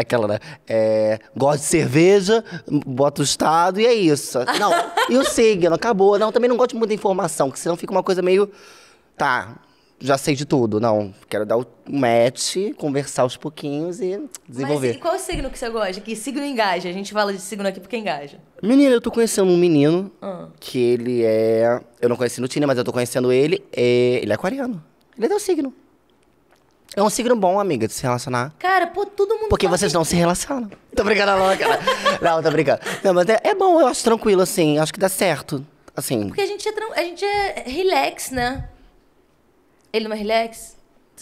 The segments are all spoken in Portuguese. Aquela, né? É, gosto de cerveja, bota o estado e é isso. Não, e o signo, acabou. Não, também não gosto muito de informação, porque senão fica uma coisa meio... Tá, já sei de tudo. Não, quero dar o match, conversar aos pouquinhos e desenvolver. Mas e qual é o signo que você gosta? Que signo engaja? A gente fala de signo aqui porque engaja. Menina, eu tô conhecendo um menino que ele é... Eu não conheci no Tinder, mas eu tô conhecendo ele. Ele é aquariano. Ele é teu signo. É um signo bom, amiga, de se relacionar. Cara, pô, todo mundo... Porque vocês não se relacionam. Tô brincando, não, cara. Não, tô brincando. Não, mas é bom, eu acho tranquilo, assim. Acho que dá certo, assim. Porque a gente é relax, né? Ele não é relax?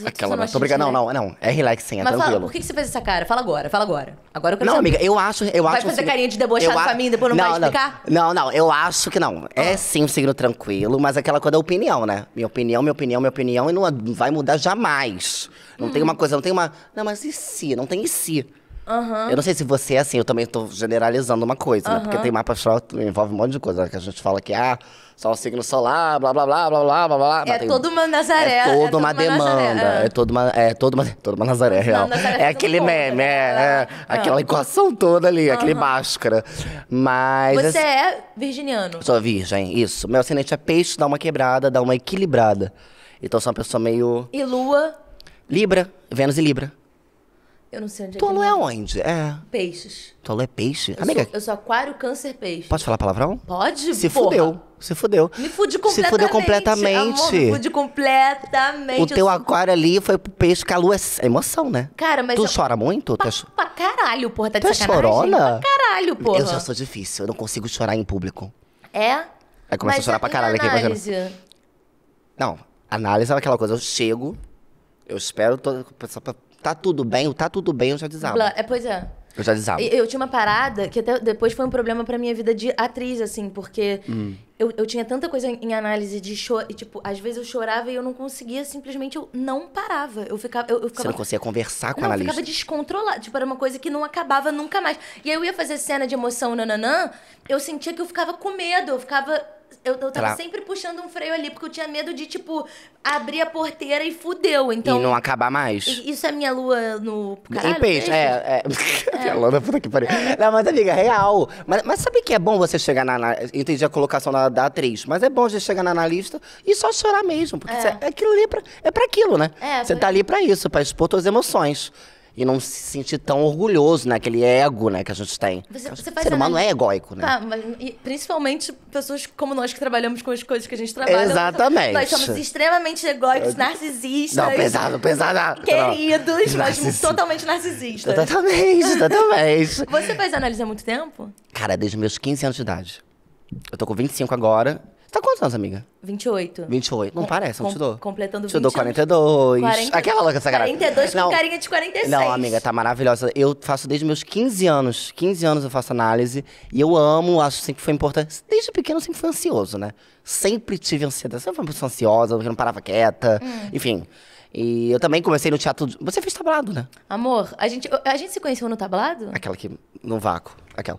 Aquela, mas tô brincando, não. É relax, sim, é mas tranquilo. Mas fala, por que você fez essa cara? Fala agora, fala agora. Agora eu quero saber. Não, amiga, eu acho... Vai fazer carinha de debochado pra mim, depois não vai explicar? Não, eu acho que não. É sim um signo tranquilo, mas aquela coisa é opinião, né? Minha opinião, e não vai mudar jamais. Não tem uma coisa, não tem uma... Não, mas e se? Não tem e se. Eu não sei se você é assim, eu também tô generalizando uma coisa, né? Porque tem mapa astral, envolve um monte de coisa, né? Que a gente fala que, só o signo solar, blá, blá, blá, blá, blá, blá, blá. É toda uma Nazaré. É toda uma Nazaré, real. É aquele meme, aquela equação toda ali, aquele máscara. Mas... Você é virginiano. Sou virgem, isso. Meu ascendente é peixe, dá uma quebrada, dá uma equilibrada. Então sou uma pessoa meio... E lua? Libra, Vênus e Libra. Eu não sei onde é. Tolo é onde? É. Peixes. Tolo é peixe? Amiga. Eu sou aquário, câncer, peixe. Pode falar palavrão? Pode, se porra. Fudeu. Se fudeu. Me fude completamente. Se fudeu completamente. Amor, me fude completamente. O teu aquário ali foi pro peixe, que a lua é emoção, né? Cara, mas... Tu chora muito? Pra caralho, porra. Tá de sacanagem? Tu é chorona? Pra caralho, porra. Eu já sou difícil. Eu não consigo chorar em público. É? Aí começa a chorar pra caralho. Análise. Aqui. Não. Análise é aquela coisa. Eu chego, eu espero toda... Tá tudo bem, eu já desabo. Pois é. Eu já desabo. Eu tinha uma parada que até depois foi um problema pra minha vida de atriz, assim, porque eu tinha tanta coisa em análise de choro, e tipo, às vezes eu chorava e eu não conseguia, simplesmente eu não parava. Eu ficava... Você não conseguia conversar com a analista? Eu ficava descontrolada, tipo, era uma coisa que não acabava nunca mais. E aí eu ia fazer cena de emoção, nananã, eu sentia que eu ficava com medo, eu tava sempre puxando um freio ali, porque eu tinha medo de, tipo, abrir a porteira e fudeu, então... E não acabar mais. Isso é minha lua no... Caralho, em peixe, é. Lona, puta que pariu. Não, mas amiga, real. Mas sabe que é bom você chegar na... Entendi a colocação da atriz, mas é bom você chegar na analista e só chorar mesmo, porque aquilo ali é pra aquilo, né? Você tá ali pra isso, pra expor suas emoções. E não se sentir tão orgulhoso, né? Aquele ego, né, que a gente tem. O ser humano é egóico, né? Tá, mas, principalmente pessoas como nós que trabalhamos com as coisas que a gente trabalha. Exatamente. Nós somos extremamente egóicos, narcisistas. Não, pesado. Queridos, mas totalmente narcisistas. Totalmente. Você faz análise há muito tempo? Cara, desde meus 15 anos de idade. Eu tô com 25 agora. Tá quantos anos, amiga? 28. 28. Não parece, não te dou. Completando 20 te dou 42. 40... Aquela louca essa cara. 42 com carinha de 46. Não, amiga, tá maravilhosa. Eu faço desde meus 15 anos. 15 anos eu faço análise. E eu amo, acho que sempre foi importante. Desde pequeno eu sempre fui ansioso, né? Sempre tive ansiedade. Sempre fui uma pessoa ansiosa, porque não parava quieta. Enfim. E eu também comecei no teatro... Você fez tablado, né? Amor, a gente se conheceu no tablado? Aquela que... No vácuo. Aquela...